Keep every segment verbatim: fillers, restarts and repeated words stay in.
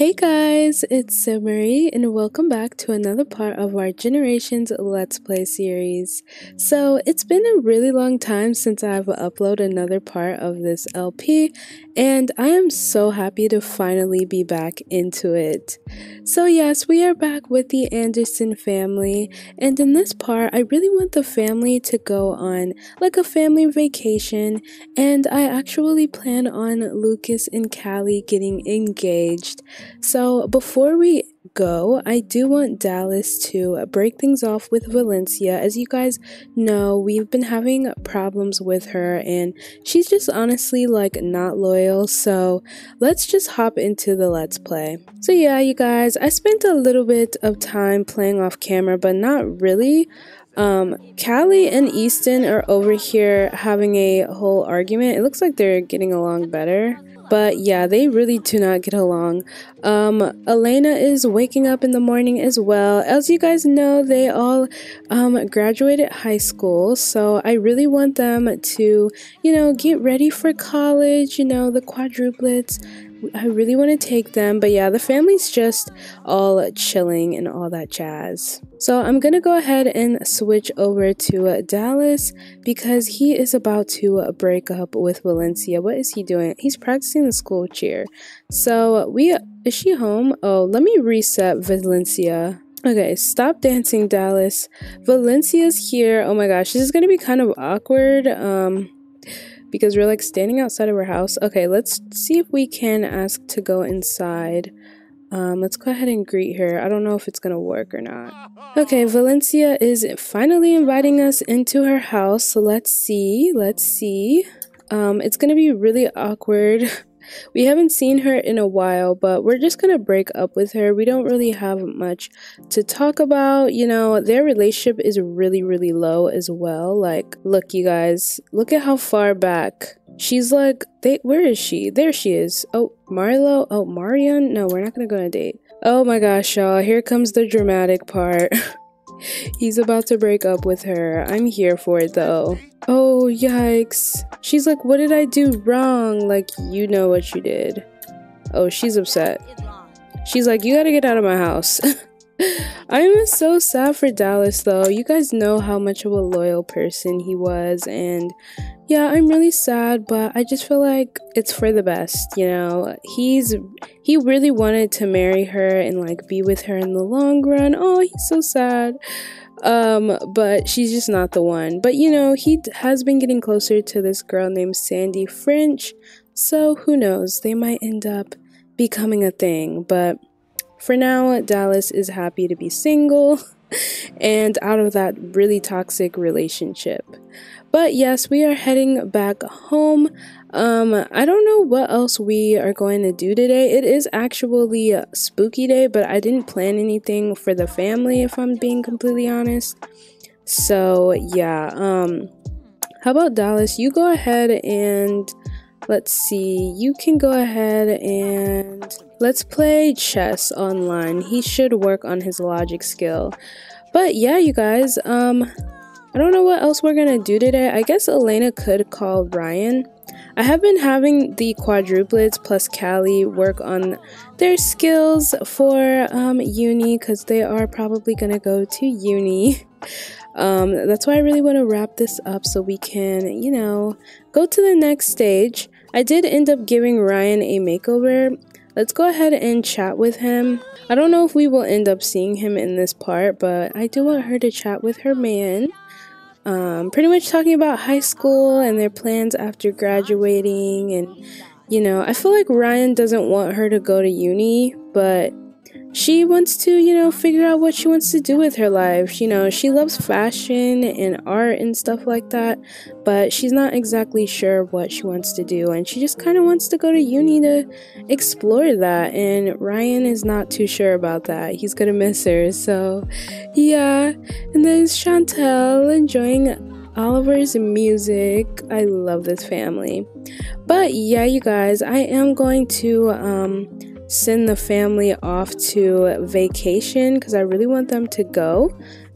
Hey guys, it's Simerie and welcome back to another part of our Generations Let's Play series. So it's been a really long time since I've uploaded another part of this L P and I am so happy to finally be back into it. So yes, we are back with the Anderson family, and in this part I really want the family to go on like a family vacation, and I actually plan on Lucas and Callie getting engaged. So before we go, I do want Dallas to break things off with Valencia. As you guys know, we've been having problems with her and she's just honestly like not loyal, so let's just hop into the let's play. So yeah, you guys, I spent a little bit of time playing off camera, but not really. Um, Callie and Easton are over here having a whole argument. It looks like they're getting along better. But yeah, they really do not get along. Um, Elena is waking up in the morning as well. As you guys know, they all um, graduated high school. So I really want them to, you know, get ready for college, you know, the quadruplets. I really want to take them, but yeah, the family's just all chilling and all that jazz. So I'm gonna go ahead and switch over to Dallas because he is about to break up with Valencia. What is he doing? He's practicing the school cheer. So we is she home? Oh, let me reset Valencia. Okay, stop dancing, Dallas. Valencia's here. Oh my gosh, this is gonna be kind of awkward. Um. Because we're like standing outside of her house. Okay, let's see if we can ask to go inside. Um, let's go ahead and greet her. I don't know if it's gonna work or not. Okay, Valencia is finally inviting us into her house. So let's see, let's see. Um, it's gonna be really awkward. We haven't seen her in a while, but we're just gonna break up with her. We don't really have much to talk about. You know, their relationship is really, really low as well. Like, look, you guys, look at how far back. She's like, they, where is she? There she is. Oh, Marlo. Oh, Marion. No, we're not gonna go on a date. Oh my gosh, y'all. Here comes the dramatic part. He's about to break up with her. I'm here for it though. Oh, yikes. She's like, what did I do wrong? Like, you know what you did. Oh, she's upset. She's like, you gotta get out of my house. I'm so sad for Dallas though. You guys know how much of a loyal person he was, and yeah, I'm really sad, but I just feel like it's for the best, you know. He's he really wanted to marry her and like be with her in the long run. Oh, he's so sad. Um, but she's just not the one. But you know, he has been getting closer to this girl named Sandy French, so who knows? They might end up becoming a thing, but for now, Dallas is happy to be single and out of that really toxic relationship. But yes, we are heading back home. Um, I don't know what else we are going to do today. It is actually a spooky day, but I didn't plan anything for the family, if I'm being completely honest. So yeah, um, how about Dallas? You go ahead and... let's see, you can go ahead and let's play chess online. He should work on his logic skill. But yeah, you guys, um, I don't know what else we're gonna do today. I guess Elena could call Ryan. I have been having the quadruplets plus Callie work on their skills for um, uni because they are probably gonna go to uni. Um, that's why I really want to wrap this up so we can, you know, go to the next stage. I did end up giving Ryan a makeover. Let's go ahead and chat with him. I don't know if we will end up seeing him in this part, but I do want her to chat with her man. Um, pretty much talking about high school and their plans after graduating, and, you know, I feel like Ryan doesn't want her to go to uni, but she wants to, you know, figure out what she wants to do with her life. You know, she loves fashion and art and stuff like that, but she's not exactly sure what she wants to do, and she just kind of wants to go to uni to explore that, and Ryan is not too sure about that. He's gonna miss her, so yeah. And there's Chantel enjoying Oliver's music. I love this family. But yeah, you guys, I am going to um send the family off to vacation because I really want them to go.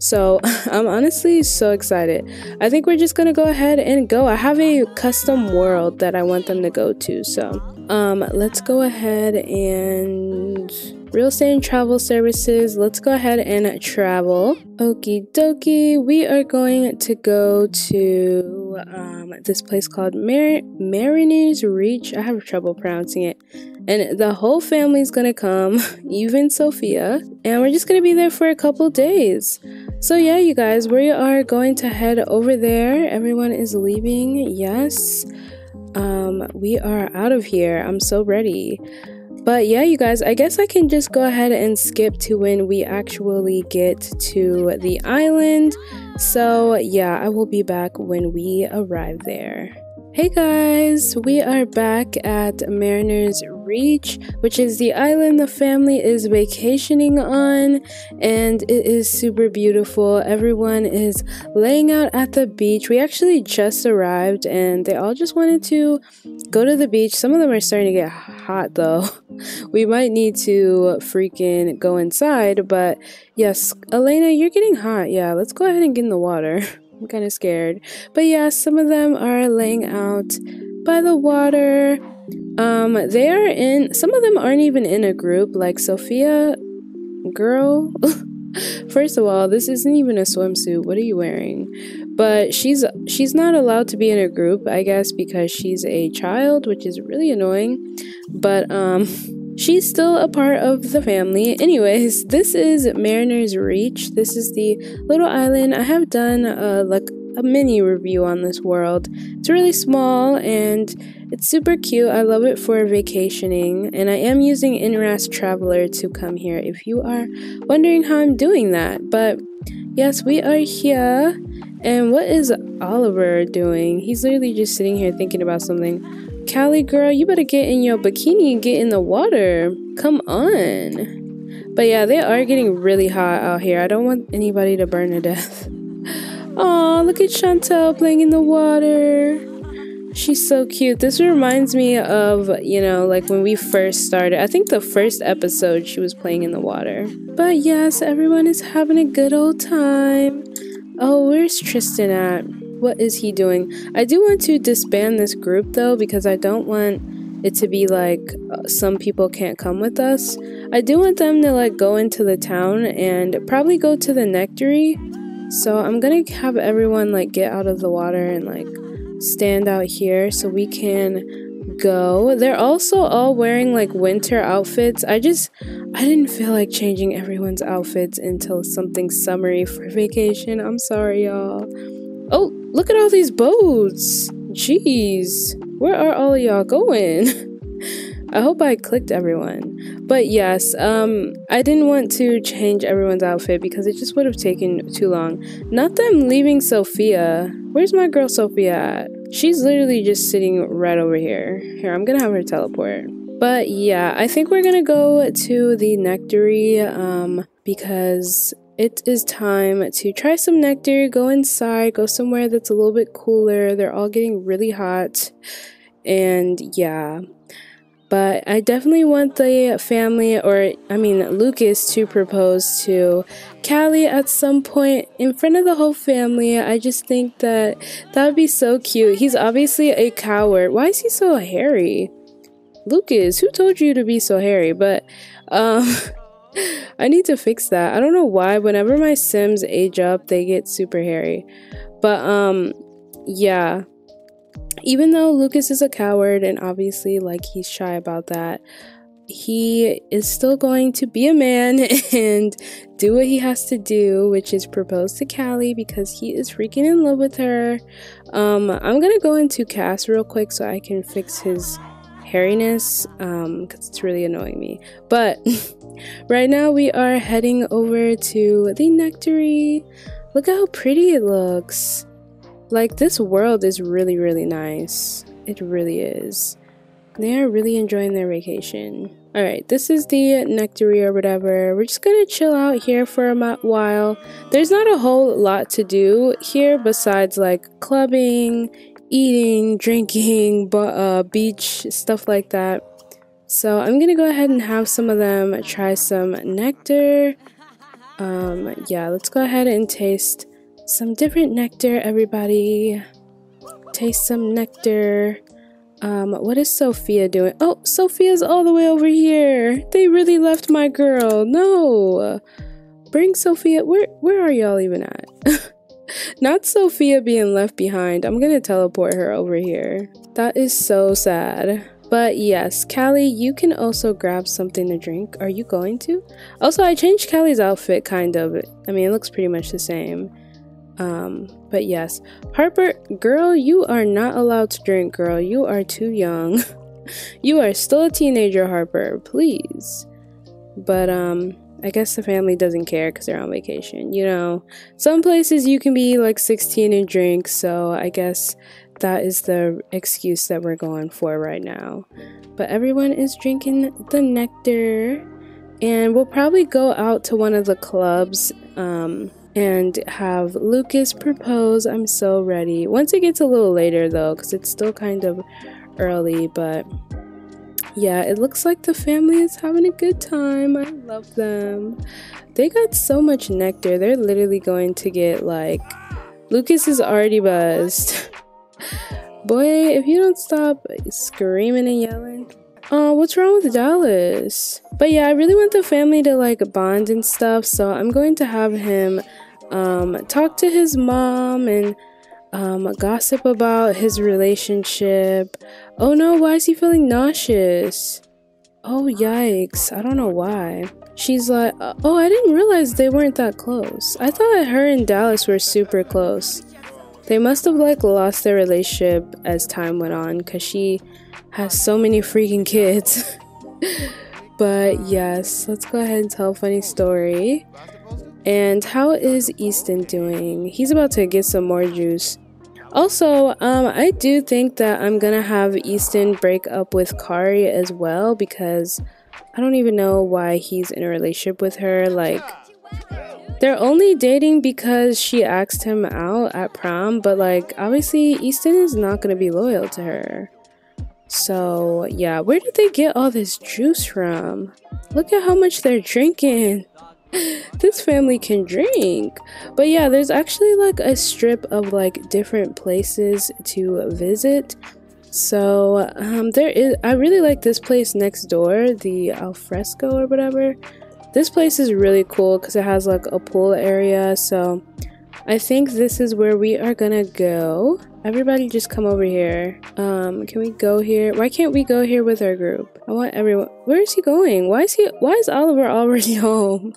So I'm honestly so excited. I think we're just gonna go ahead and go. I have a custom world that I want them to go to, so um let's go ahead and real estate and travel services. Let's go ahead and travel. Okie dokie, we are going to go to um this place called Mar Mariner's Reach. I have trouble pronouncing it. And the whole family's gonna come, even Sophia, and we're just gonna be there for a couple days. So yeah, you guys, we are going to head over there. Everyone is leaving. Yes, um we are out of here. I'm so ready. But yeah, you guys, I guess I can just go ahead and skip to when we actually get to the island. So yeah, I will be back when we arrive there. Hey guys, we are back at Mariner's Reach, which is the island the family is vacationing on, and it is super beautiful. Everyone is laying out at the beach. We actually just arrived and they all just wanted to go to the beach. Some of them are starting to get hot though. We might need to freaking go inside, but yes, Elena, you're getting hot. Yeah, let's go ahead and get in the water. I'm kind of scared, but yeah, some of them are laying out by the water. Um they are in, some of them aren't even in a group, like Sophia. Girl, first of all, this isn't even a swimsuit. What are you wearing? But she's she's not allowed to be in a group, I guess, because she's a child, which is really annoying. But um she's still a part of the family. Anyways, this is Mariner's Reach. This is the little island. I have done a, like a mini review on this world. It's really small and it's super cute. I love it for vacationing. And I am using Inras Traveler to come here if you are wondering how I'm doing that. But yes, we are here. And what is Oliver doing? He's literally just sitting here thinking about something. Callie, girl, you better get in your bikini and get in the water. Come on. But yeah, they are getting really hot out here. I don't want anybody to burn to death. Oh, look at Chantel playing in the water. She's so cute. This reminds me of, you know, like when we first started. I think the first episode she was playing in the water. But yes, everyone is having a good old time. Oh, where's Tristan at? What is he doing? I do want to disband this group though, because I don't want it to be like some people can't come with us. I do want them to like go into the town and probably go to the nectary. So I'm gonna have everyone like get out of the water and like stand out here so we can go. They're also all wearing like winter outfits. I just I didn't feel like changing everyone's outfits until something summery for vacation. I'm sorry, y'all. Oh, look at all these boats. Jeez, where are all y'all going? I hope I clicked everyone. But yes, um I didn't want to change everyone's outfit because it just would have taken too long. Not them leaving Sophia. Where's my girl Sophia at? She's literally just sitting right over here. Here, I'm gonna have her teleport. But yeah, I think we're gonna go to the nectary um because it is time to try some nectar, go inside, go somewhere that's a little bit cooler. They're all getting really hot. And yeah. But I definitely want the family, or I mean Lucas, to propose to Callie at some point in front of the whole family. I just think that that would be so cute. He's obviously a coward. Why is he so hairy? Lucas, who told you to be so hairy? But um... I need to fix that. I don't know why whenever my Sims age up they get super hairy. But um yeah, even though Lucas is a coward and obviously like he's shy about that, he is still going to be a man and do what he has to do, which is propose to Callie because he is freaking in love with her. um I'm gonna go into cast real quick so I can fix his hairiness um because it's really annoying me. But right now we are heading over to the nectary. Look how pretty it looks. Like this world is really really nice. It really is. They're really enjoying their vacation. All right, this is the nectary or whatever. We're just gonna chill out here for a while. There's not a whole lot to do here besides like clubbing, eating, drinking, uh, beach, stuff like that. So I'm gonna go ahead and have some of them try some nectar. Um, yeah, let's go ahead and taste some different nectar, everybody. Taste some nectar. Um, what is Sophia doing? Oh, Sophia's all the way over here. They really left my girl. No. Bring Sophia. Where, where are y'all even at? Not Sophia being left behind. I'm gonna teleport her over here. That is so sad. But yes, Callie, you can also grab something to drink. Are you going to? Also, I changed Callie's outfit, kind of. I mean, it looks pretty much the same. Um, but yes. Harper, girl, you are not allowed to drink, girl. You are too young. You are still a teenager, Harper. Please. But, um... I guess the family doesn't care because they're on vacation, you know. Some places you can be like sixteen and drink, so I guess that is the excuse that we're going for right now. But everyone is drinking the nectar, and we'll probably go out to one of the clubs um, and have Lucas propose. I'm so ready. Once it gets a little later though, because it's still kind of early, but... yeah, it looks like the family is having a good time. I love them. They got so much nectar. They're literally going to get, like... Lucas is already buzzed. Boy, if you don't stop screaming and yelling... oh, uh, what's wrong with Dallas? But yeah, I really want the family to, like, bond and stuff. So I'm going to have him um, talk to his mom and... Um, gossip about his relationship. Oh no, why is he feeling nauseous? Oh yikes, I don't know why. She's like, oh, I didn't realize they weren't that close. I thought her and Dallas were super close. They must have like lost their relationship as time went on because she has so many freaking kids. But yes, let's go ahead and tell a funny story. And how is Easton doing? He's about to get some more juice. Also, um, I do think that I'm gonna have Easton break up with Kari as well, because I don't even know why he's in a relationship with her. Like, they're only dating because she asked him out at prom, but like, obviously Easton is not gonna be loyal to her. So yeah, where did they get all this juice from? Look at how much they're drinking. This family can drink. But yeah, there's actually like a strip of like different places to visit. So um there is, I really like this place next door, the alfresco or whatever. This place is really cool because it has like a pool area, so I think this is where we are gonna go. Everybody just come over here. Um can we go here? Why can't we go here with our group? I want everyone. Where is he going? Why is he why is Oliver already home?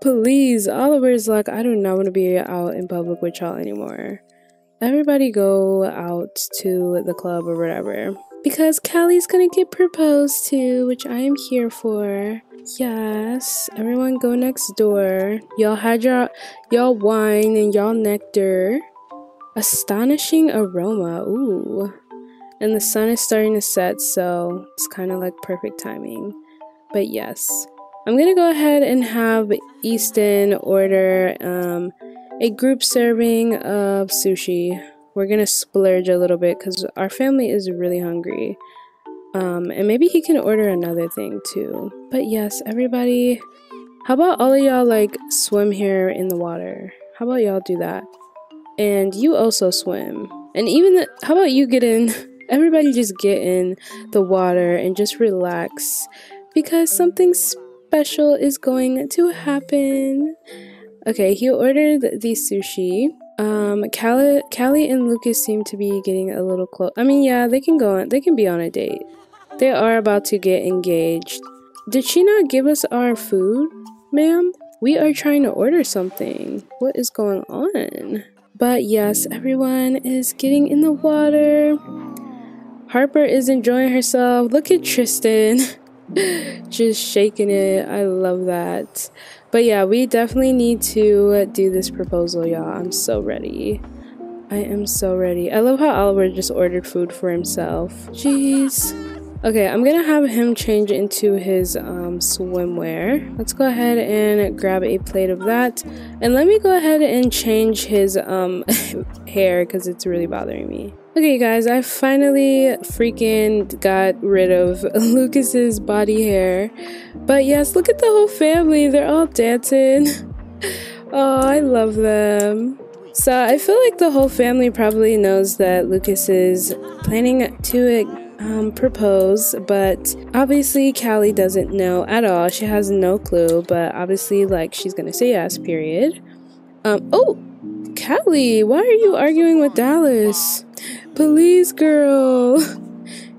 Please, Oliver's like, I do not want to be out in public with y'all anymore. Everybody go out to the club or whatever. Because Callie's gonna get proposed to, which I am here for. Yes, everyone go next door. Y'all had your, y'all wine and y'all nectar. Astonishing aroma, ooh. And the sun is starting to set, so it's kind of like perfect timing. But yes. I'm gonna go ahead and have Easton order um, a group serving of sushi. We're gonna splurge a little bit because our family is really hungry. Um, and maybe he can order another thing too. But yes, everybody, how about all of y'all like swim here in the water? How about y'all do that? And you also swim. And even the, how about you get in? Everybody just get in the water and just relax because something's special is going to happen. Okay, he ordered the sushi. Um, Callie, Callie and Lucas seem to be getting a little close. I mean, yeah, they can go on. They can be on a date. They are about to get engaged. Did she not give us our food, ma'am? We are trying to order something. What is going on? But yes, everyone is getting in the water. Harper is enjoying herself. Look at Tristan. Just shaking it. I love that. But yeah, we definitely need to do this proposal, y'all. I'm so ready. I am so ready. I love how Oliver just ordered food for himself. Jeez. Okay, I'm gonna have him change into his um, swimwear. Let's go ahead and grab a plate of that, and let me go ahead and change his um, hair because it's really bothering me. Okay guys, I finally freaking got rid of Lucas's body hair, but yes, look at the whole family, they're all dancing. Oh, I love them. So I feel like the whole family probably knows that Lucas is planning to um, propose, but obviously Callie doesn't know at all. She has no clue, but obviously like she's gonna say yes, period. Um, oh, Callie, why are you arguing with Dallas? Please, girl.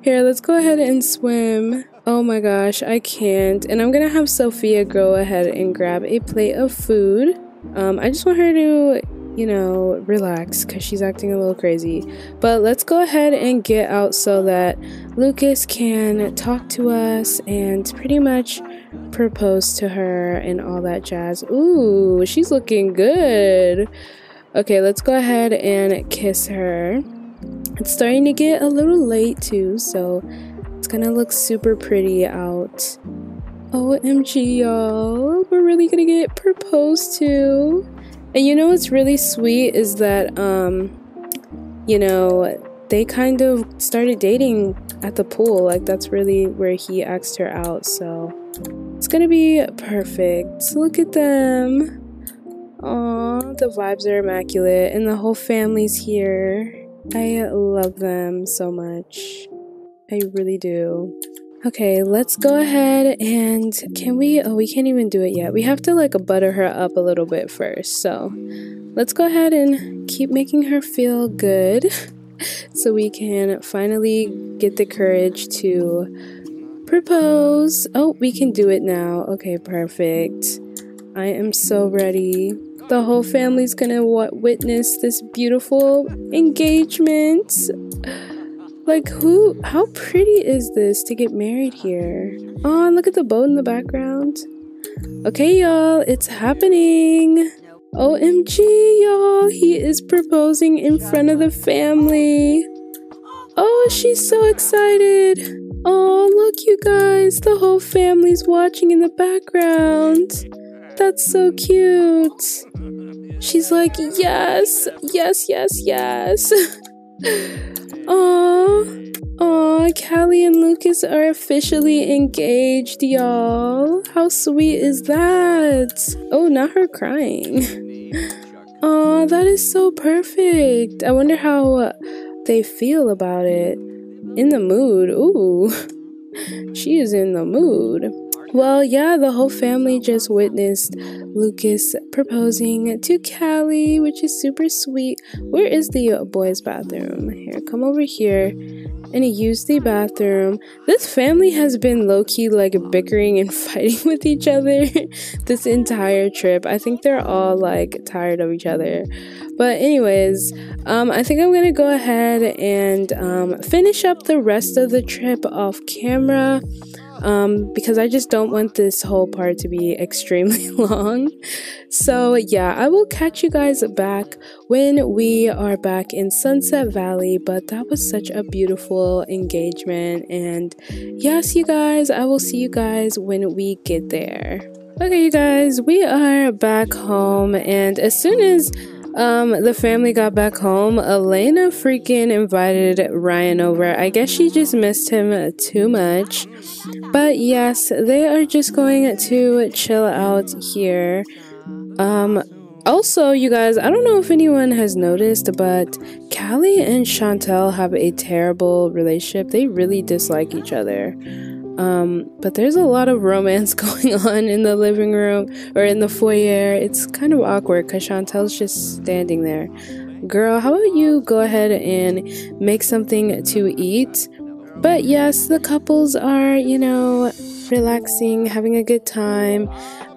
Here, let's go ahead and swim. Oh my gosh, I can't. And I'm gonna have Sophia go ahead and grab a plate of food. Um, I just want her to, you know, relax because she's acting a little crazy. But let's go ahead and get out so that Lucas can talk to us and pretty much propose to her and all that jazz. Ooh, she's looking good. Okay, let's go ahead and kiss her. It's starting to get a little late too, so it's gonna look super pretty out. O M G, y'all, we're really gonna get proposed to. And you know what's really sweet is that, um, you know, they kind of started dating at the pool. Like, that's really where he asked her out. So it's going to be perfect. Look at them. Aww, the vibes are immaculate. And the whole family's here. I love them so much. I really do. Okay, let's go ahead and can we, oh, we can't even do it yet. We have to like butter her up a little bit first. So let's go ahead and keep making her feel good so we can finally get the courage to propose. Oh, we can do it now. Okay, perfect. I am so ready. The whole family's gonna witness this beautiful engagement. Like, who, how pretty is this to get married here? Oh, and look at the boat in the background. Okay, y'all, it's happening. O M G, y'all, he is proposing in front of the family. Oh, she's so excited. Oh, look, you guys, the whole family's watching in the background. That's so cute. She's like, yes, yes, yes, yes. Aww, aww, Callie and Lucas are officially engaged, y'all. How sweet is that? Oh, not her crying. Aww, that is so perfect. I wonder how they feel about it. In the mood. Ooh, she is in the mood. Well, yeah, the whole family just witnessed Lucas proposing to Callie, which is super sweet. Where is the boys' bathroom? Here, come over here and use the bathroom. This family has been low-key, like, bickering and fighting with each other this entire trip. I think they're all, like, tired of each other. But anyways, um, I think I'm going to go ahead and um, finish up the rest of the trip off camera. Um, because I just don't want this whole part to be extremely long. So yeah, I will catch you guys back when we are back in Sunset Valley. But that was such a beautiful engagement. And yes, you guys, I will see you guys when we get there. Okay, you guys, we are back home. And as soon as Um, the family got back home, Elena freaking invited Ryan over. I guess she just missed him too much. But yes, they are just going to chill out here. Um, also, you guys, I don't know if anyone has noticed, but Callie and Chantel have a terrible relationship. They really dislike each other. Um, but there's a lot of romance going on in the living room or in the foyer. It's kind of awkward because Chantel's just standing there. Girl, how about you go ahead and make something to eat? But yes, the couples are, you know, relaxing, having a good time.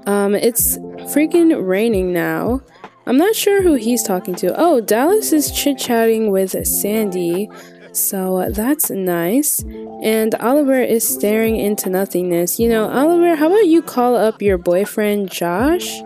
Um, it's freaking raining now. I'm not sure who he's talking to. Oh, Dallas is chit-chatting with Sandy. So that's nice. And Oliver is staring into nothingness. You know, Oliver, how about you call up your boyfriend Josh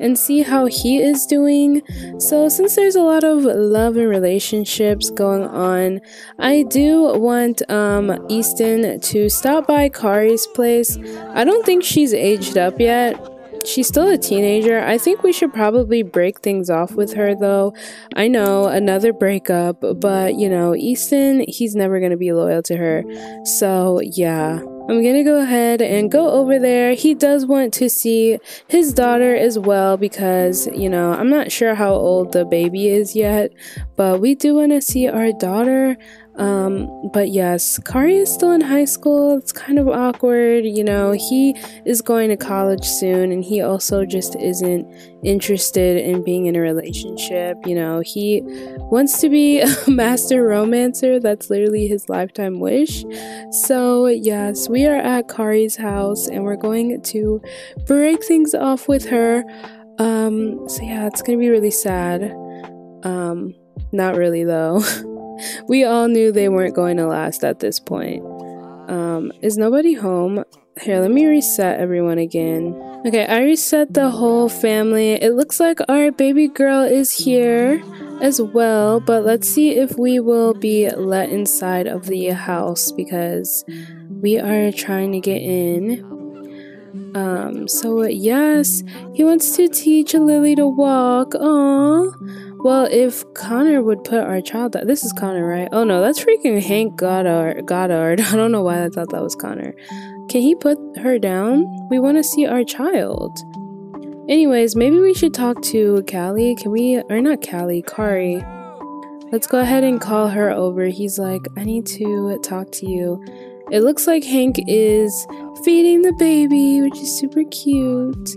and see how he is doing. So since there's a lot of love and relationships going on, I do want um, Easton to stop by Kari's place. I don't think she's aged up yet. She's still a teenager. I think we should probably break things off with her though. I know, another breakup, but you know, Easton, he's never gonna be loyal to her. So yeah, I'm gonna go ahead and go over there. He does want to see his daughter as well because, you know, I'm not sure how old the baby is yet, but we do want to see our daughter. Um, but yes, Kari is still in high school. It's kind of awkward, you know, he is going to college soon and he also just isn't interested in being in a relationship. You know, he wants to be a master romancer. That's literally his lifetime wish. So yes, we are at Kari's house and we're going to break things off with her. Um, so yeah, it's gonna be really sad. Um, not really though. We all knew they weren't going to last at this point. Um, is nobody home? Here, let me reset everyone again. Okay, I reset the whole family. It looks like our baby girl is here as well, but let's see if we will be let inside of the house because we are trying to get in. Um, so yes, he wants to teach Lily to walk. Aww. Well, if Connor would put our child that this is Connor, right? Oh no, that's freaking Hank Goddard. Goddard. I don't know why I thought that was Connor. Can he put her down? We want to see our child. Anyways, maybe we should talk to Callie. Can we or not Callie, Kari. Let's go ahead and call her over. He's like, I need to talk to you. It looks like Hank is feeding the baby, which is super cute.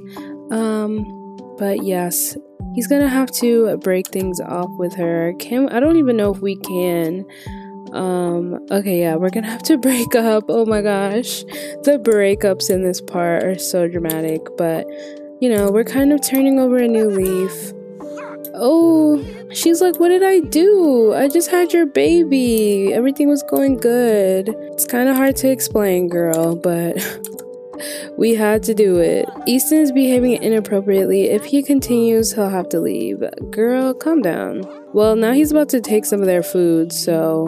Um, but yes. He's gonna have to break things off with her. Can I don't even know if we can. Um, okay, yeah, we're gonna have to break up. Oh my gosh. The breakups in this part are so dramatic, but you know, we're kind of turning over a new leaf. Oh, she's like, what did I do? I just had your baby. Everything was going good. It's kind of hard to explain, girl, but we had to do it. Easton is behaving inappropriately. If he continues, he'll have to leave. Girl, calm down. Well, now he's about to take some of their food, so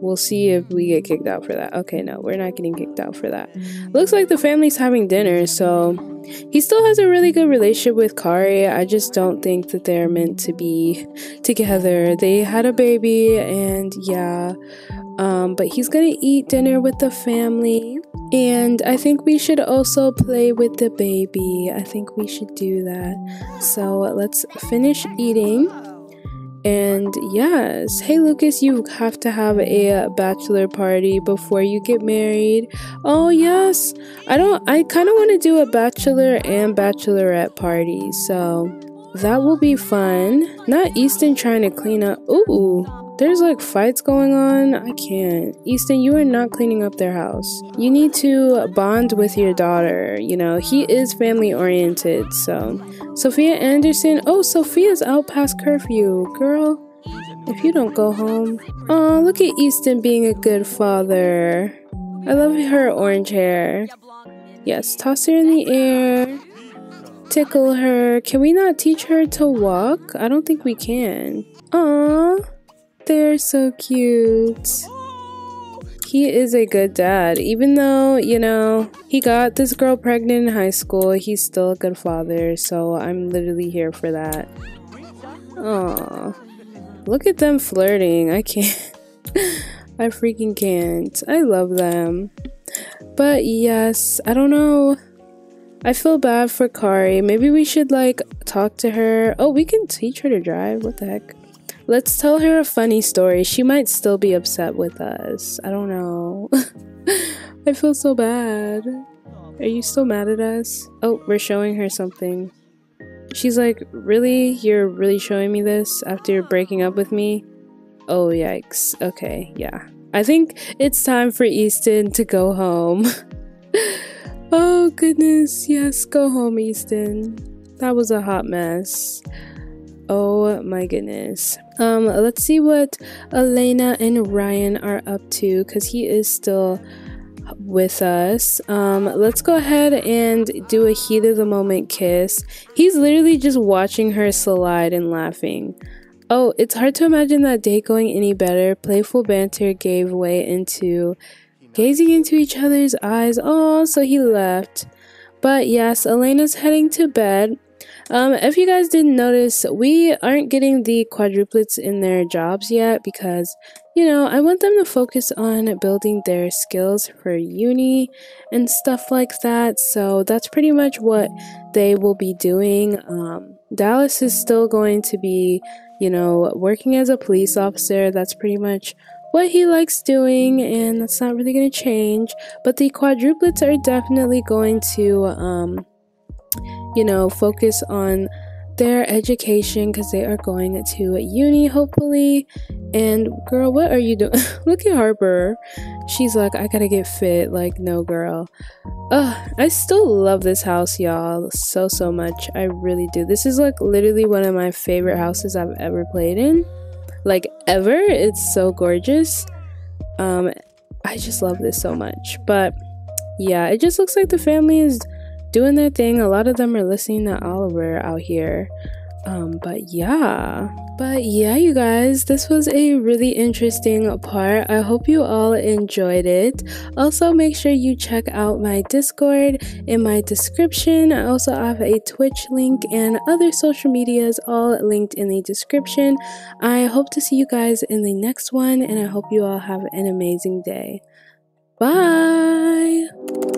we'll see if we get kicked out for that. Okay, no, we're not getting kicked out for that. Looks like the family's having dinner, so he still has a really good relationship with Kari. I just don't think that they're meant to be together. They had a baby and yeah, um, but he's gonna eat dinner with the family. And I think we should also play with the baby. I think we should do that. So let's finish eating. And yes, hey Lucas, you have to have a bachelor party before you get married. Oh yes, I don't. I kind of want to do a bachelor and bachelorette party. So that will be fun. Not Easton trying to clean up. Ooh. There's like fights going on. I can't. Easton, you are not cleaning up their house. You need to bond with your daughter. You know, he is family oriented. So, Sophia Anderson. Oh, Sophia's out past curfew. Girl, if you don't go home. Aw, look at Easton being a good father. I love her orange hair. Yes, toss her in the air. Tickle her. Can we not teach her to walk? I don't think we can. Aw. They're so cute. He is a good dad. Even though, you know, he got this girl pregnant in high school, he's still a good father, so I'm literally here for that. Aww. Look at them flirting. I can't. I freaking can't. I love them. But yes, I don't know. I feel bad for Kari. Maybe we should, like, talk to her. Oh, we can teach her to drive. What the heck? Let's tell her a funny story. She might still be upset with us. I don't know. I feel so bad. Are you still mad at us? Oh, we're showing her something. She's like, really? You're really showing me this after breaking up with me? Oh, yikes. Okay, yeah. I think it's time for Easton to go home. Oh, goodness. Yes, go home, Easton. That was a hot mess. Oh my goodness. Um, let's see what Elena and Ryan are up to because he is still with us. Um, let's go ahead and do a heat of the moment kiss. He's literally just watching her slide and laughing. Oh, it's hard to imagine that day going any better. Playful banter gave way into gazing into each other's eyes. Oh, so he left. But yes, Elena's heading to bed. Um, if you guys didn't notice, we aren't getting the quadruplets in their jobs yet because, you know, I want them to focus on building their skills for uni and stuff like that. So that's pretty much what they will be doing. Um, Dallas is still going to be, you know, working as a police officer. That's pretty much what he likes doing, and that's not really going to change. But the quadruplets are definitely going to, um... you know, focus on their education because they are going to uni, hopefully. And girl, what are you doing? Look at Harper. She's like, I gotta get fit. Like, no, girl. Ugh, I still love this house, y'all, so, so much. I really do. This is, like, literally one of my favorite houses I've ever played in. Like, ever. It's so gorgeous. Um, I just love this so much. But, yeah, it just looks like the family is doing their thing. A lot of them are listening to Oliver out here. Um, but yeah. But yeah, you guys, this was a really interesting part. I hope you all enjoyed it. Also, make sure you check out my Discord in my description. I also have a Twitch link and other social medias all linked in the description. I hope to see you guys in the next one, and I hope you all have an amazing day. Bye!